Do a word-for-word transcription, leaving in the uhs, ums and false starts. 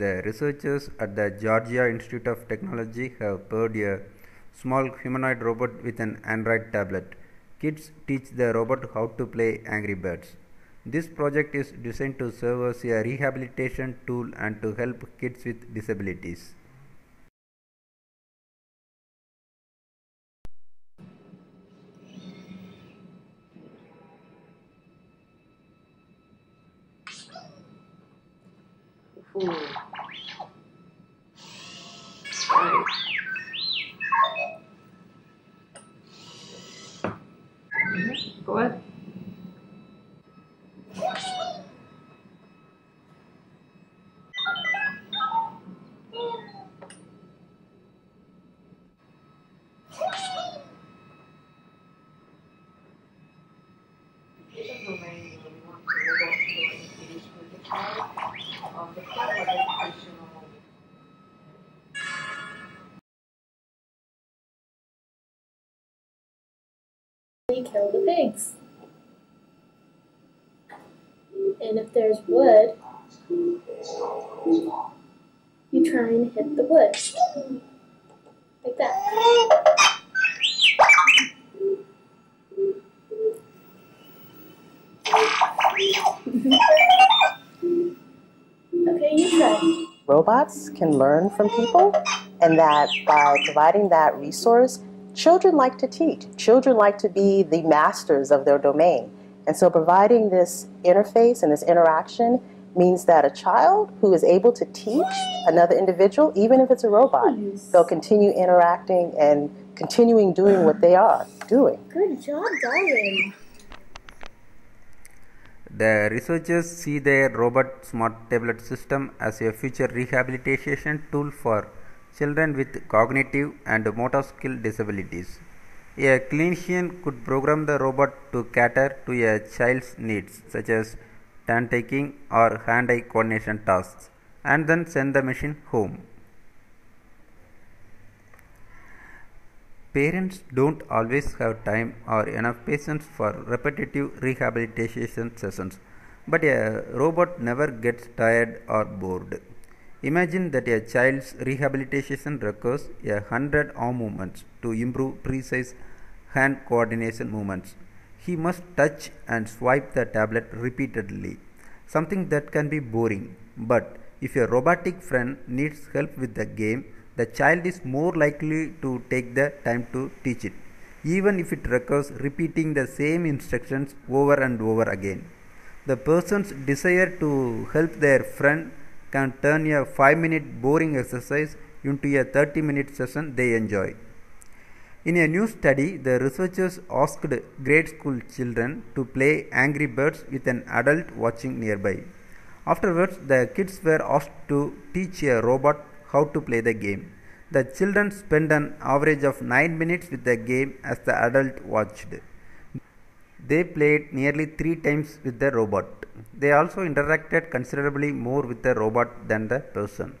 The researchers at the Georgia Institute of Technology have paired a small humanoid robot with an Android tablet. Kids teach the robot how to play Angry Birds. This project is designed to serve as a rehabilitation tool and to help kids with disabilities. Four, five, go ahead. They kill the pigs. And if there's wood, you try and hit the wood. Like that. Okay, you try. Robots can learn from people, and that by providing that resource, children like to teach. Children like to be the masters of their domain. And so providing this interface and this interaction means that a child who is able to teach another individual, even if it's a robot, they'll continue interacting and continuing doing what they are doing. Good job, Darwin. The researchers see their robot smart tablet system as a future rehabilitation tool for children with cognitive and motor skill disabilities. A clinician could program the robot to cater to a child's needs, such as turn-taking or hand-eye coordination tasks, and then send the machine home. Parents don't always have time or enough patience for repetitive rehabilitation sessions, but a robot never gets tired or bored. Imagine that a child's rehabilitation requires a hundred arm movements to improve precise hand coordination movements. He must touch and swipe the tablet repeatedly, something that can be boring. But if a robotic friend needs help with the game, the child is more likely to take the time to teach it, even if it requires repeating the same instructions over and over again. The person's desire to help their friend can turn a five minute boring exercise into a thirty minute session they enjoy. In a new study, the researchers asked grade school children to play Angry Birds with an adult watching nearby. Afterwards, the kids were asked to teach a robot how to play the game. The children spent an average of nine minutes with the game as the adult watched. They played nearly three times with the robot. They also interacted considerably more with the robot than the person.